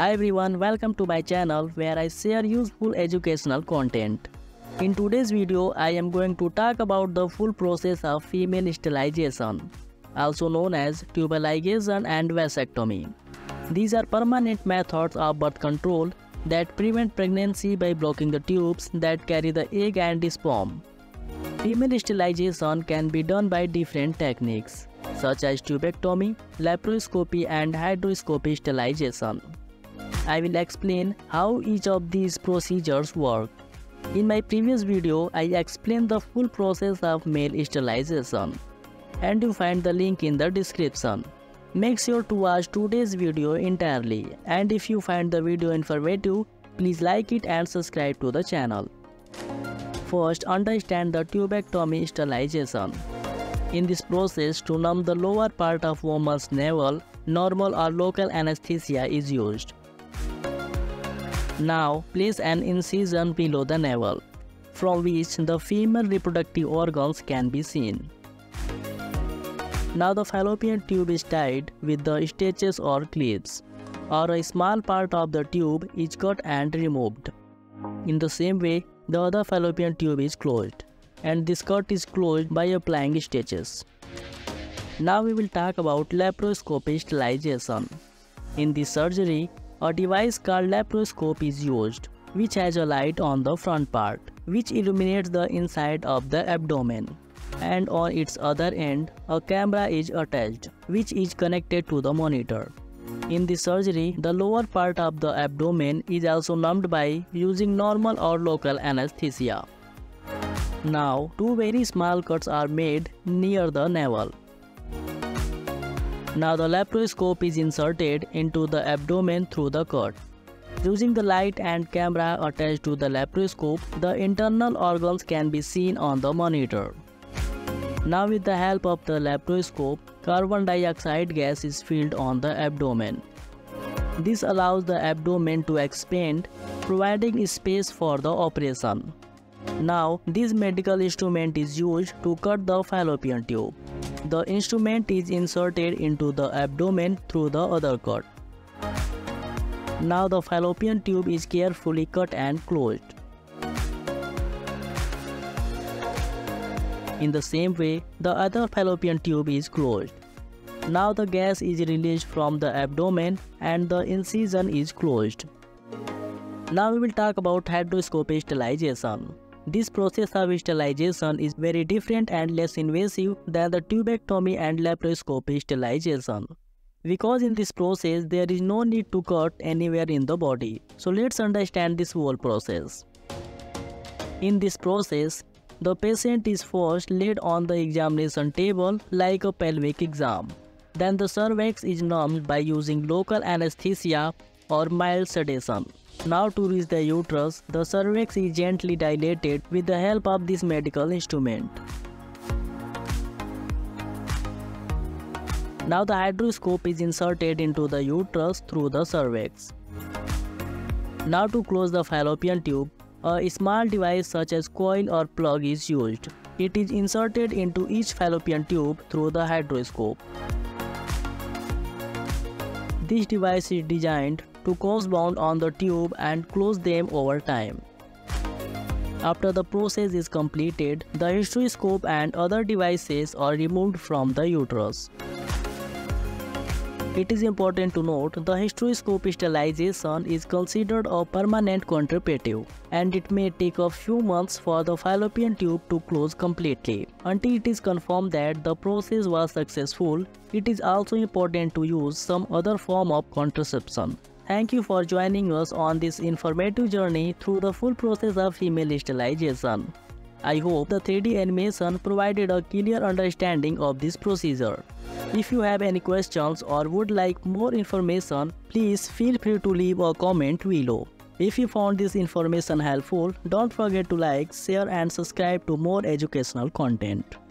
Hi everyone, welcome to my channel where I share useful educational content. In today's video, I am going to talk about the full process of female sterilization, also known as tubalization and vasectomy. These are permanent methods of birth control that prevent pregnancy by blocking the tubes that carry the egg and the sperm. Female sterilization can be done by different techniques, such as tubectomy, laparoscopy and hysteroscopic sterilization. I will explain how each of these procedures work. In my previous video, I explained the full process of male sterilization, and you find the link in the description. Make sure to watch today's video entirely, and if you find the video informative, please like it and subscribe to the channel. First, understand the tubectomy sterilization. In this process, to numb the lower part of woman's navel, normal or local anesthesia is used. Now, place an incision below the navel, from which the female reproductive organs can be seen. Now the fallopian tube is tied with the stitches or clips, or a small part of the tube is cut and removed. In the same way, the other fallopian tube is closed, and this cut is closed by applying stitches. Now we will talk about laparoscopic sterilization. In this surgery, a device called laparoscope is used, which has a light on the front part, which illuminates the inside of the abdomen, and on its other end, a camera is attached, which is connected to the monitor. In this surgery, the lower part of the abdomen is also numbed by using normal or local anesthesia. Now, two very small cuts are made near the navel. Now the laparoscope is inserted into the abdomen through the cut. Using the light and camera attached to the laparoscope, the internal organs can be seen on the monitor. Now with the help of the laparoscope, carbon dioxide gas is filled on the abdomen. This allows the abdomen to expand, providing space for the operation. Now, this medical instrument is used to cut the fallopian tube. The instrument is inserted into the abdomen through the other cut. Now the fallopian tube is carefully cut and closed. In the same way, the other fallopian tube is closed. Now the gas is released from the abdomen and the incision is closed. Now we will talk about hysteroscopic sterilization. This process of sterilization is very different and less invasive than the tubectomy and laparoscopic sterilization, because in this process there is no need to cut anywhere in the body. So let's understand this whole process. In this process, the patient is first laid on the examination table like a pelvic exam. Then the cervix is numbed by using local anesthesia or mild sedation. Now to reach the uterus, the cervix is gently dilated with the help of this medical instrument. Now the hysteroscope is inserted into the uterus through the cervix. Now to close the fallopian tube, a small device such as coil or plug is used. It is inserted into each fallopian tube through the hysteroscope. This device is designed to cause bound on the tube and close them over time. After the process is completed, the hysteroscope and other devices are removed from the uterus. It is important to note the hysteroscopic sterilization is considered a permanent contraceptive, and it may take a few months for the fallopian tube to close completely. Until it is confirmed that the process was successful, it is also important to use some other form of contraception. Thank you for joining us on this informative journey through the full process of female sterilization. I hope the 3D animation provided a clear understanding of this procedure. If you have any questions or would like more information, please feel free to leave a comment below. If you found this information helpful, don't forget to like, share and subscribe to more educational content.